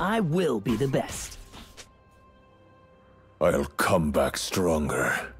I will be the best. I'll come back stronger.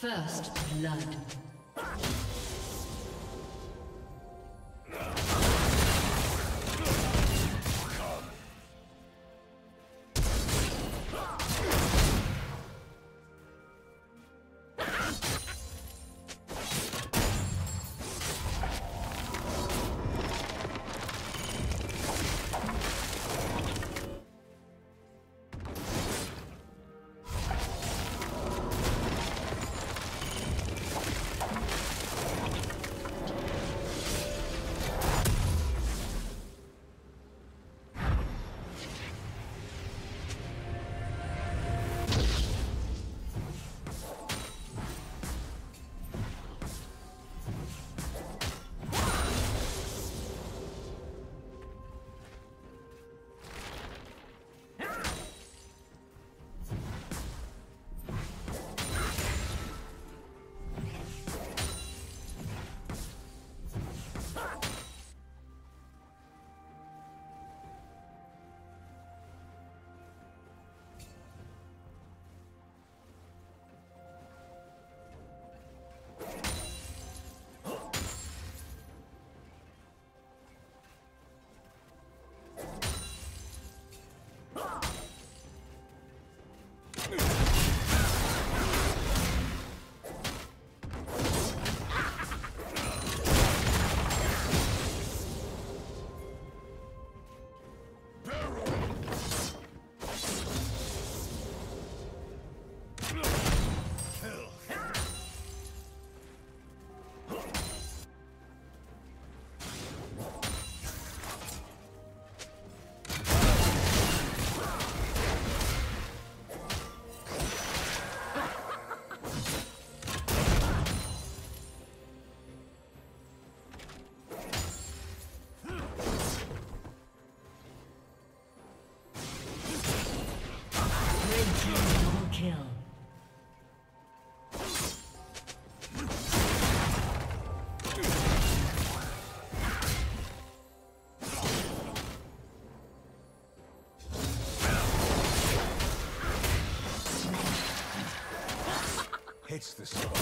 First blood. It's the star.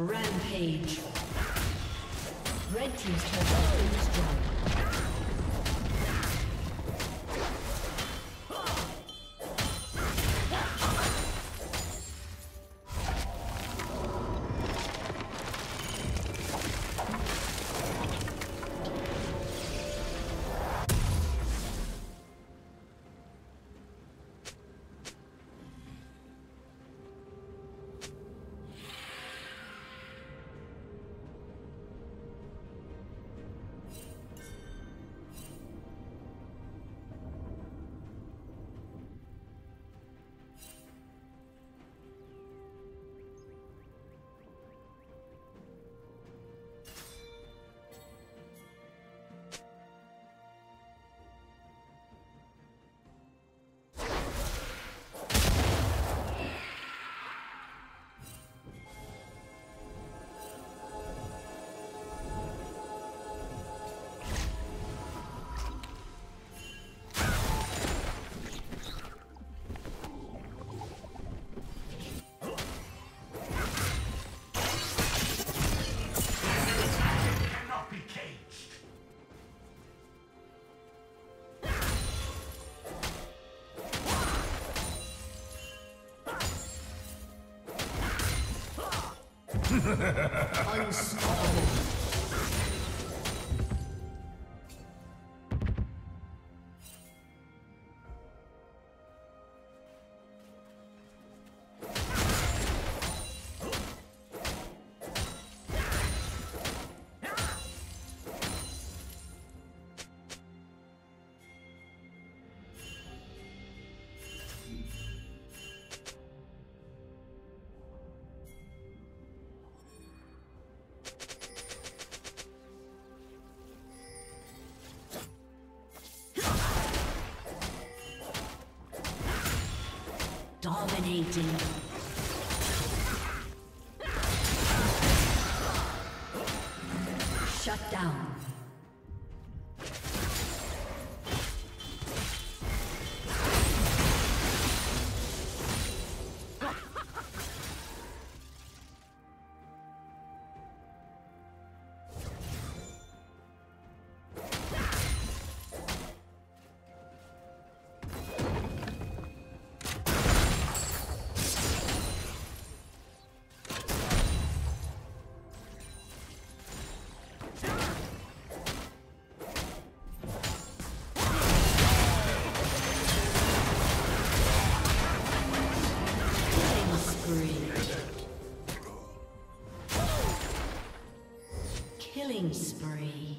Rampage. Red team's turret has been destroyed. Unstoppable. Dominating. Shut down. Killing spree.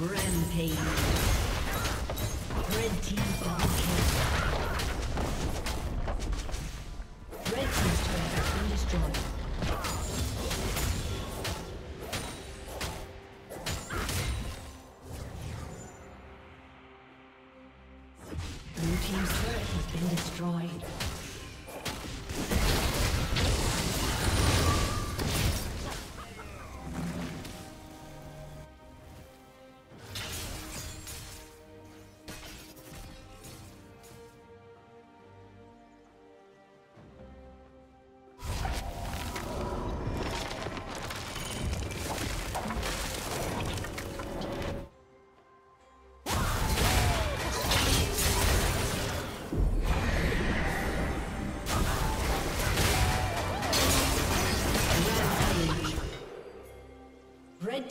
Rampage. Red team double kill. Red team's turret has been destroyed. Blue team's turret has been destroyed. Red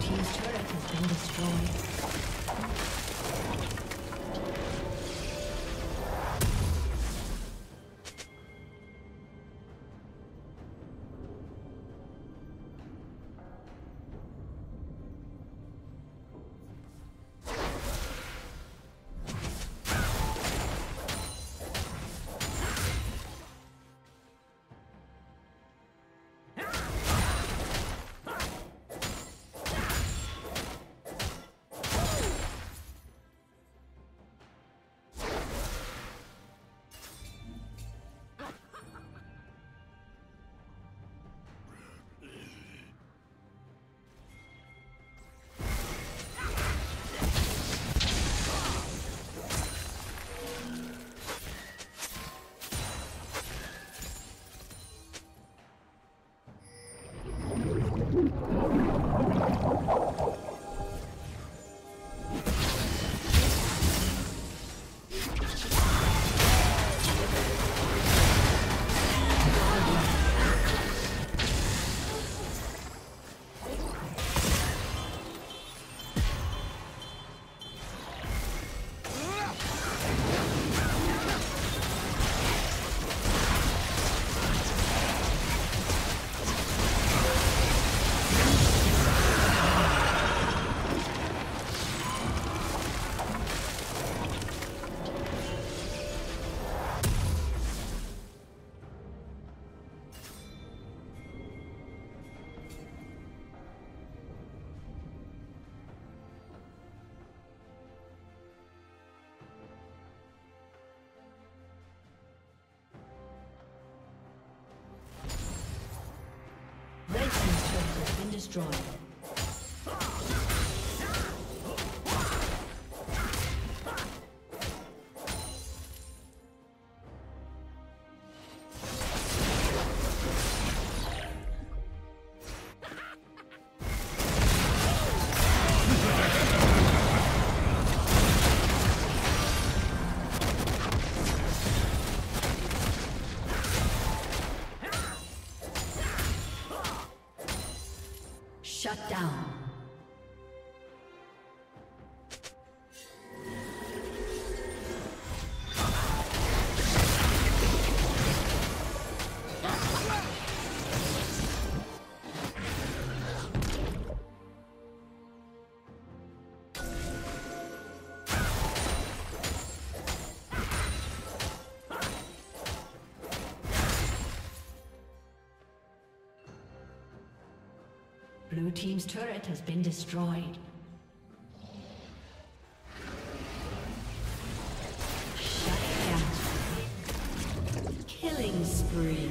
team's turret has been destroyed. destroyed. Shut down. Blue team's turret has been destroyed. Shut down. Killing spree.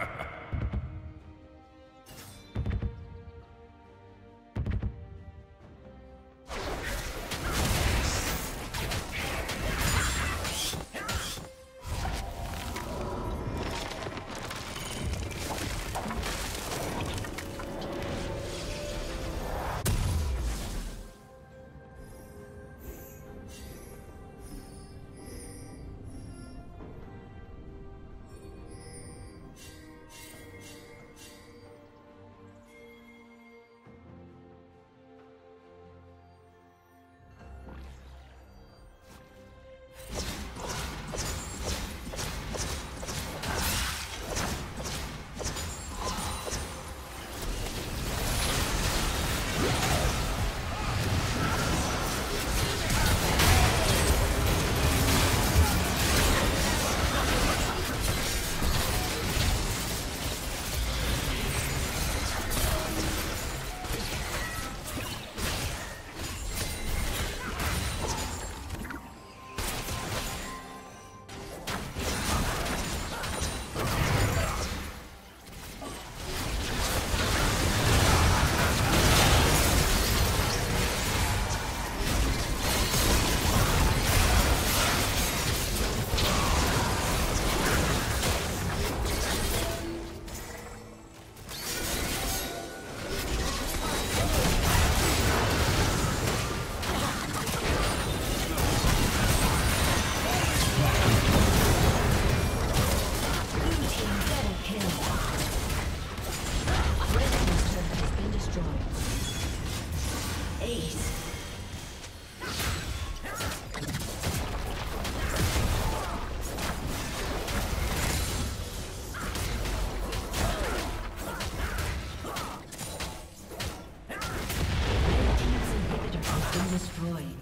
destroyed.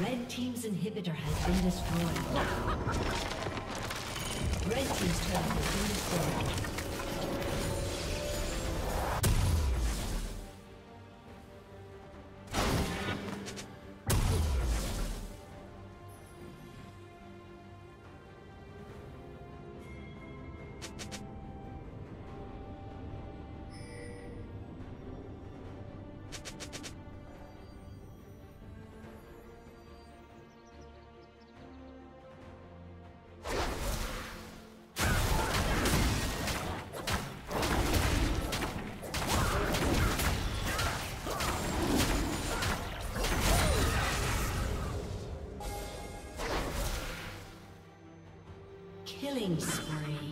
Red team's inhibitor has been destroyed. Red team's turret has been destroyed. Killing spree.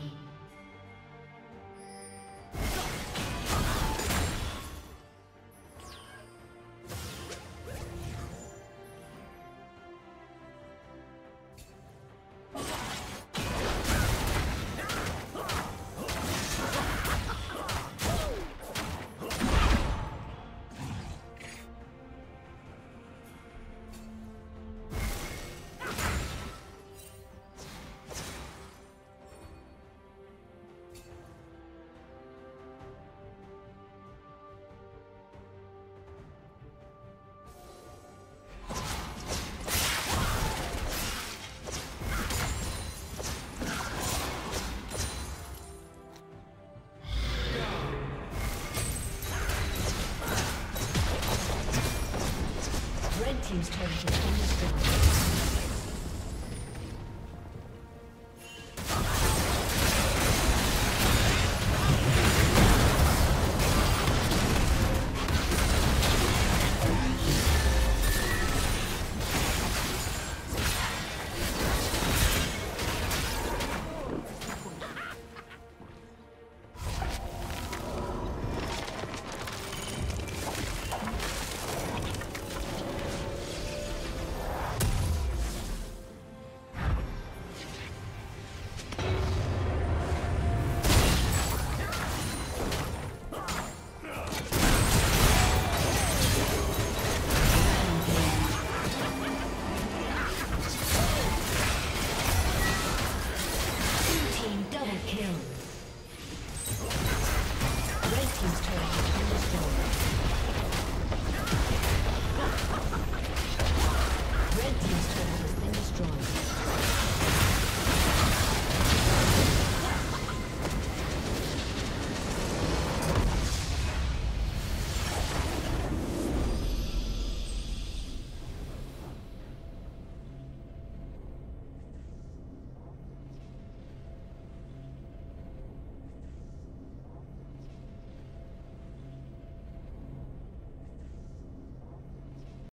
Team's turret has been destroyed.